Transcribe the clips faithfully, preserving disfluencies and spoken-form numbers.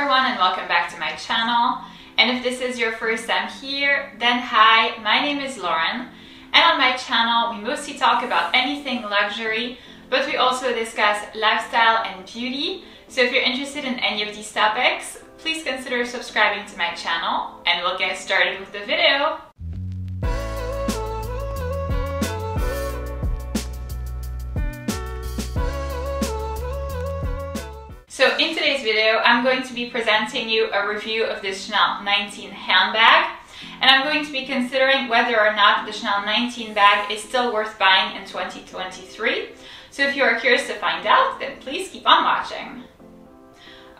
everyone and welcome back to my channel. And if this is your first time here, then hi, my name is Lauren, and on my channel we mostly talk about anything luxury, but we also discuss lifestyle and beauty. So if you're interested in any of these topics, please consider subscribing to my channel and we'll get started with the video. So in today's video, I'm going to be presenting you a review of the Chanel nineteen handbag, and I'm going to be considering whether or not the Chanel nineteen bag is still worth buying in twenty twenty-three. So if you are curious to find out, then please keep on watching.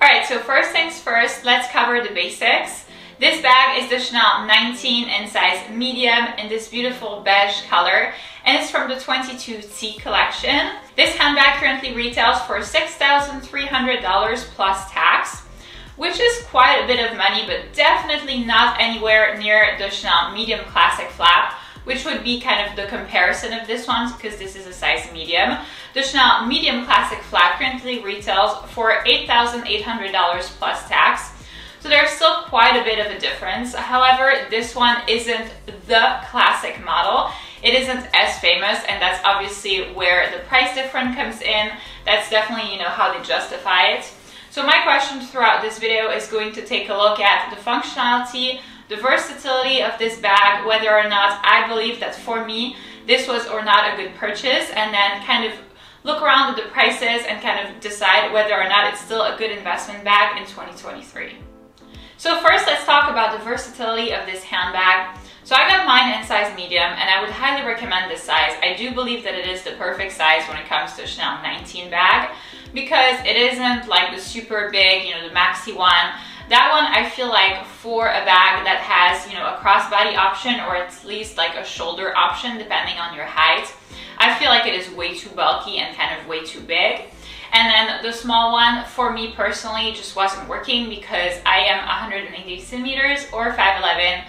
Alright, so first things first, let's cover the basics. This bag is the Chanel nineteen in size medium in this beautiful beige color, and it's from the twenty-two T collection. This handbag currently retails for six thousand three hundred dollars plus tax, which is quite a bit of money, but definitely not anywhere near the Chanel Medium Classic Flap, which would be kind of the comparison of this one because this is a size medium. The Chanel Medium Classic Flap currently retails for eight thousand eight hundred dollars plus tax, so there's still quite a bit of a difference. However, this one isn't the classic model. It isn't as famous, and that's obviously where the price difference comes in. That's definitely, you know, how they justify it. So my question throughout this video is going to take a look at the functionality, the versatility of this bag, whether or not I believe that for me this was or not a good purchase, and then kind of look around at the prices and kind of decide whether or not it's still a good investment bag in twenty twenty-three. So first, let's talk about the versatility of this handbag. So I got mine in size medium, and I would highly recommend this size. I do believe that it is the perfect size when it comes to Chanel nineteen bag, because it isn't like the super big, you know, the maxi one. That one, I feel like for a bag that has, you know, a crossbody option or at least like a shoulder option, depending on your height, I feel like it is way too bulky and kind of way too big. And then the small one, for me personally, just wasn't working because I am one hundred eighty centimeters or five eleven.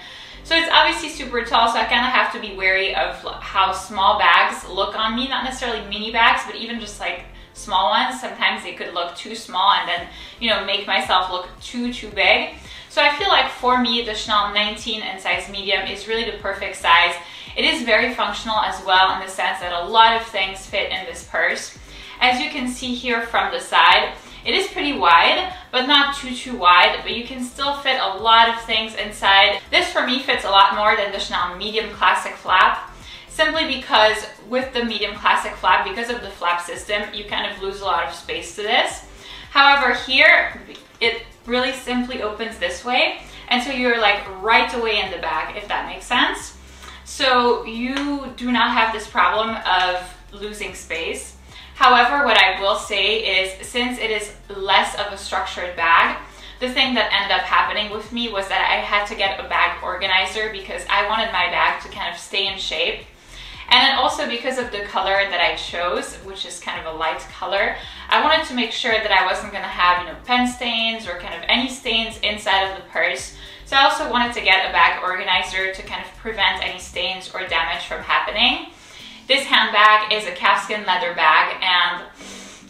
So it's obviously super tall, so I kind of have to be wary of how small bags look on me, not necessarily mini bags, but even just like small ones. Sometimes they could look too small and then, you know, make myself look too, too big. So I feel like for me, the Chanel nineteen in size medium is really the perfect size. It is very functional as well, in the sense that a lot of things fit in this purse. As you can see here from the side, it is pretty wide, but not too, too wide, but you can still fit a lot of things inside. This for me fits a lot more than the Chanel Medium Classic Flap, simply because with the Medium Classic Flap, because of the flap system, you kind of lose a lot of space to this. However, here, it really simply opens this way, and so you're like right away in the bag, if that makes sense. So you do not have this problem of losing space. However, what I will say is, since it is less of a structured bag, the thing that ended up happening with me was that I had to get a bag organizer because I wanted my bag to kind of stay in shape. And then also because of the color that I chose, which is kind of a light color, I wanted to make sure that I wasn't going to have, you know, pen stains or kind of any stains inside of the purse. So I also wanted to get a bag organizer to kind of prevent any stains or damage from happening. This handbag is a calfskin leather bag, and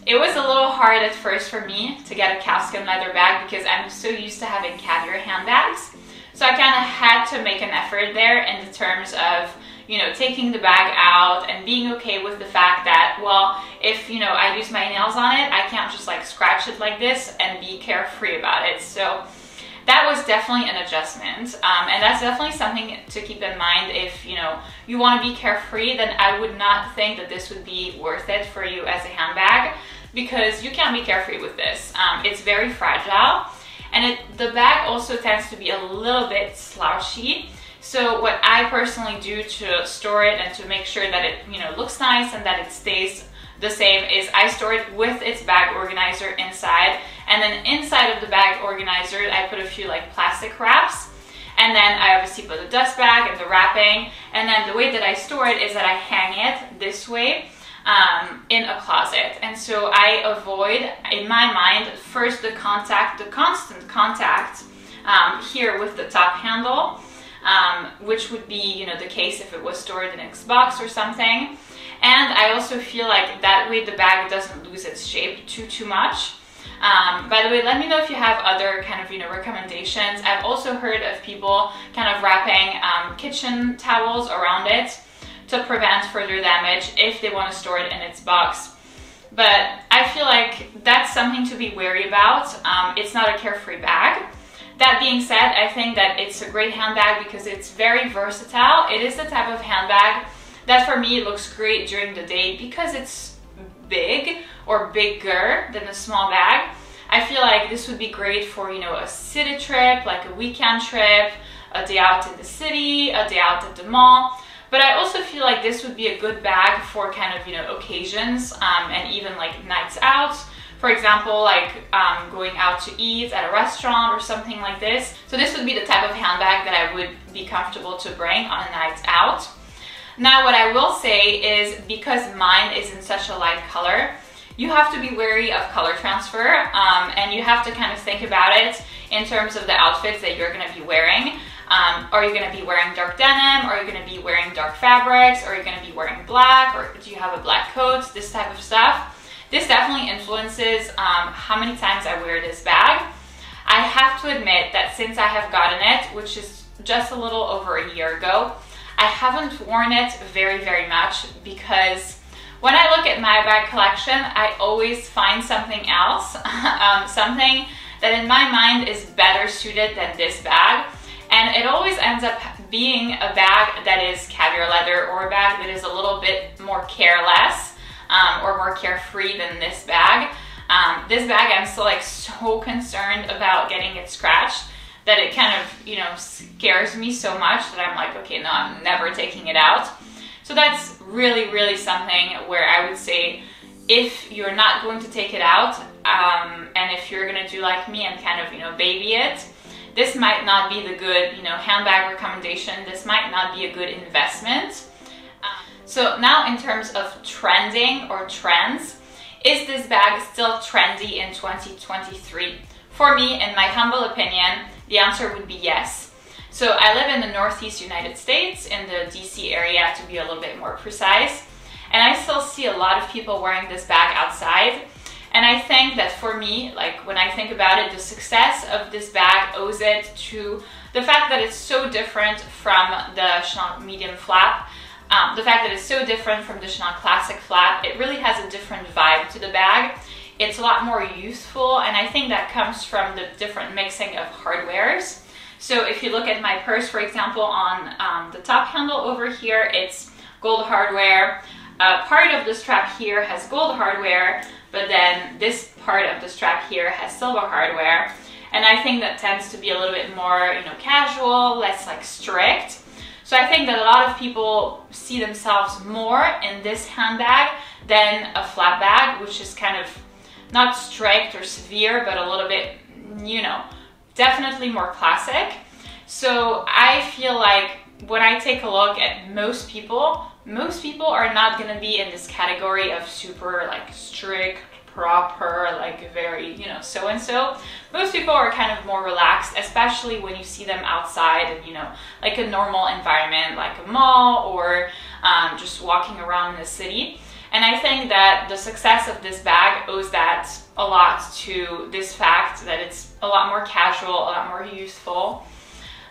it was a little hard at first for me to get a calfskin leather bag because I'm so used to having caviar handbags. So I kind of had to make an effort there in the terms of, you know, taking the bag out and being okay with the fact that, well, if, you know, I use my nails on it, I can't just like scratch it like this and be carefree about it. So that was definitely an adjustment, um, and that's definitely something to keep in mind. If, you know, you want to be carefree, then I would not think that this would be worth it for you as a handbag, because you can't be carefree with this. Um, it's very fragile, and it, the bag also tends to be a little bit slouchy. So what I personally do to store it and to make sure that it, you know, looks nice and that it stays the same is I store it with its bag organizer inside, and then inside of the bag organizer I put a few like plastic wraps, and then I obviously put the dust bag and the wrapping, and then the way that I store it is that I hang it this way um, in a closet. And so I avoid, in my mind, first the contact, the constant contact um, here with the top handle, um, which would be, you know, the case if it was stored in its box or something. And I also feel like that way the bag doesn't lose its shape too, too much. Um, by the way, let me know if you have other kind of, you know, recommendations. I've also heard of people kind of wrapping um, kitchen towels around it to prevent further damage if they want to store it in its box. But I feel like that's something to be wary about. Um, it's not a carefree bag. That being said, I think that it's a great handbag because it's very versatile. It is the type of handbag that for me looks great during the day because it's big or bigger than a small bag. I feel like this would be great for, you know, a city trip, like a weekend trip, a day out in the city, a day out at the mall. But I also feel like this would be a good bag for kind of, you know, occasions um, and even like nights out. For example, like um, going out to eat at a restaurant or something like this. So this would be the type of handbag that I would be comfortable to bring on a night out. Now, what I will say is, because mine is in such a light color, you have to be wary of color transfer um, and you have to kind of think about it in terms of the outfits that you're going to be wearing. Um, are you going to be wearing dark denim? Are you going to be wearing dark fabrics? Are you going to be wearing black? Or do you have a black coat? This type of stuff. This definitely influences um, how many times I wear this bag. I have to admit that since I have gotten it, which is just a little over a year ago, I haven't worn it very, very much because when I look at my bag collection, I always find something else, um, something that in my mind is better suited than this bag. And it always ends up being a bag that is caviar leather or a bag that is a little bit more careless um, or more carefree than this bag. Um, this bag, I'm still like so concerned about getting it scratched that it kind of, you know, scares me so much that I'm like, okay, no, I'm never taking it out. So that's really, really something where I would say if you're not going to take it out um, and if you're going to do like me and kind of, you know, baby it, this might not be the good, you know, handbag recommendation. This might not be a good investment. Um, so now in terms of trending or trends, is this bag still trendy in twenty twenty-three? For me, in my humble opinion, the answer would be yes. So I live in the Northeast United States, in the D C area to be a little bit more precise. And I still see a lot of people wearing this bag outside. And I think that for me, like when I think about it, the success of this bag owes it to the fact that it's so different from the Chanel Medium Flap, um, the fact that it's so different from the Chanel Classic Flap. It really has a different vibe to the bag. It's a lot more youthful, and I think that comes from the different mixing of hardwares. So if you look at my purse, for example, on um, the top handle over here, it's gold hardware. Uh, part of the strap here has gold hardware, but then this part of the strap here has silver hardware. And I think that tends to be a little bit more, you know, casual, less like strict. So I think that a lot of people see themselves more in this handbag than a flap bag, which is kind of not strict or severe, but a little bit, you know, definitely more classic. So I feel like when I take a look at most people, most people are not going to be in this category of super like strict, proper, like very, you know, so-and-so. Most people are kind of more relaxed, especially when you see them outside and, you know, like a normal environment, like a mall or um, just walking around in the city. And I think that the success of this bag owes that a lot to this fact that it's a lot more casual, a lot more youthful.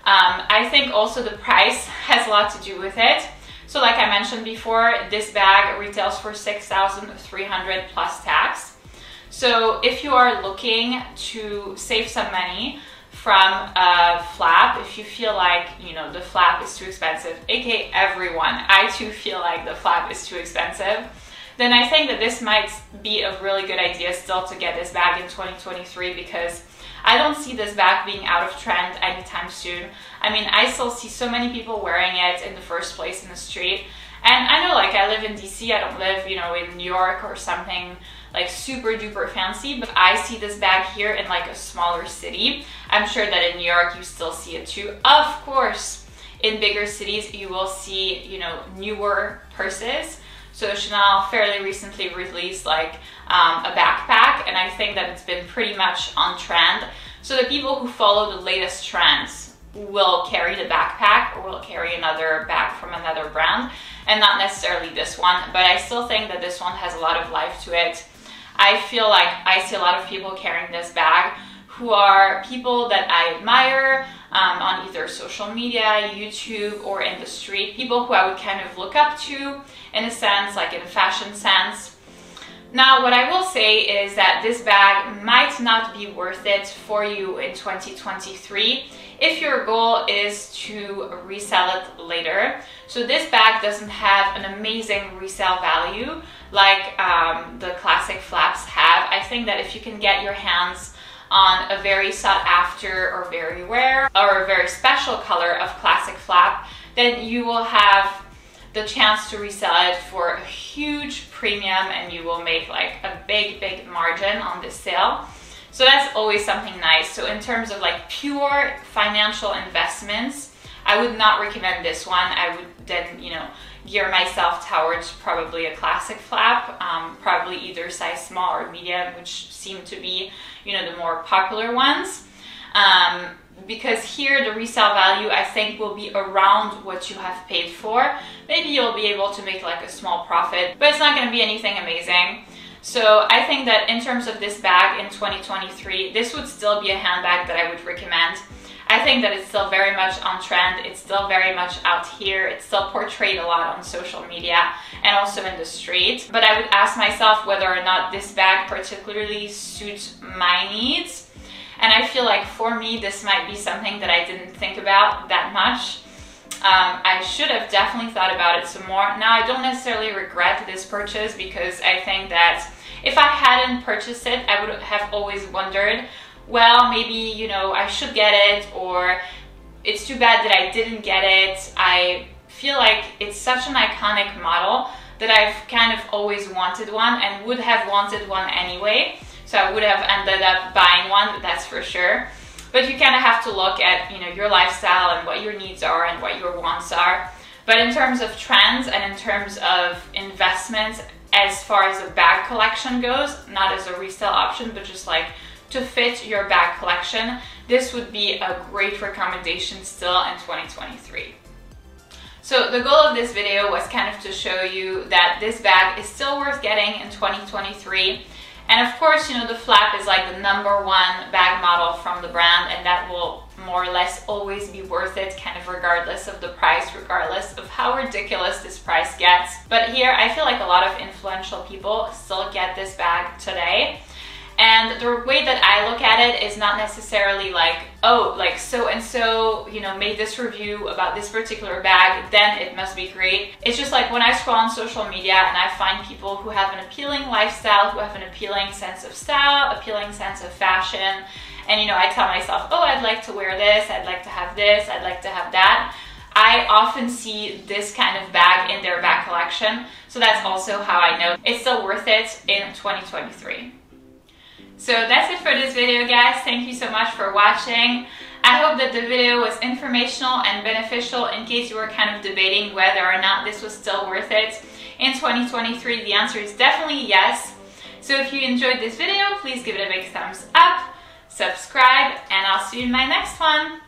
Um, I think also the price has a lot to do with it. So like I mentioned before, this bag retails for six thousand three hundred dollars plus tax. So if you are looking to save some money from a flap, if you feel like, you know, the flap is too expensive, aka everyone, I too feel like the flap is too expensive, then I think that this might be a really good idea still to get this bag in twenty twenty-three because I don't see this bag being out of trend anytime soon. I mean, I still see so many people wearing it in the first place in the street. And I know, like, I live in D C, I don't live, you know, in New York or something like super duper fancy, but I see this bag here in like a smaller city. I'm sure that in New York you still see it too. Of course, in bigger cities you will see, you know, newer purses. So Chanel fairly recently released like um, a backpack, and I think that it's been pretty much on trend. So the people who follow the latest trends will carry the backpack or will carry another bag from another brand, and not necessarily this one, but I still think that this one has a lot of life to it. I feel like I see a lot of people carrying this bag who are people that I admire um, on either social media, YouTube, or in the street, people who I would kind of look up to in a sense, like in a fashion sense. Now, what I will say is that this bag might not be worth it for you in twenty twenty-three if your goal is to resell it later. So this bag doesn't have an amazing resale value like um, the classic flaps have. I think that if you can get your hands on a very sought after or very rare or a very special color of classic flap, then you will have the chance to resell it for a huge premium and you will make like a big big margin on this sale. So that's always something nice. So in terms of like pure financial investments, I would not recommend this one. I would then, you know, gear myself towards probably a classic flap, um, probably either size small or medium, which seem to be, you know, the more popular ones. Um, because here the resale value I think will be around what you have paid for. Maybe you'll be able to make like a small profit, but it's not going to be anything amazing. So I think that in terms of this bag in twenty twenty-three, this would still be a handbag that I would recommend. I think that it's still very much on trend, it's still very much out here, it's still portrayed a lot on social media and also in the street. But I would ask myself whether or not this bag particularly suits my needs. And I feel like for me, this might be something that I didn't think about that much. Um, I should have definitely thought about it some more. Now, I don't necessarily regret this purchase because I think that if I hadn't purchased it, I would have always wondered, well, maybe, you know, I should get it, or it's too bad that I didn't get it. I feel like it's such an iconic model that I've kind of always wanted one and would have wanted one anyway. So I would have ended up buying one, that's for sure. But you kind of have to look at, you know, your lifestyle and what your needs are and what your wants are. But in terms of trends and in terms of investments, as far as a bag collection goes, not as a resale option, but just like to fit your bag collection, this would be a great recommendation still in twenty twenty-three. So the goal of this video was kind of to show you that this bag is still worth getting in twenty twenty-three. And of course, you know, the flap is like the number one bag model from the brand, and that will more or less always be worth it, kind of regardless of the price, regardless of how ridiculous this price gets. But here, I feel like a lot of influential people still get this bag today. And the way that I look at it is not necessarily like, oh, like so-and-so, you know, made this review about this particular bag, then it must be great. It's just like when I scroll on social media and I find people who have an appealing lifestyle, who have an appealing sense of style, appealing sense of fashion. And, you know, I tell myself, oh, I'd like to wear this, I'd like to have this, I'd like to have that. I often see this kind of bag in their bag collection. So that's also how I know it's still worth it in twenty twenty-three. So that's it for this video, guys. Thank you so much for watching. I hope that the video was informational and beneficial in case you were kind of debating whether or not this was still worth it. In twenty twenty-three, the answer is definitely yes. So if you enjoyed this video, please give it a big thumbs up, subscribe, and I'll see you in my next one.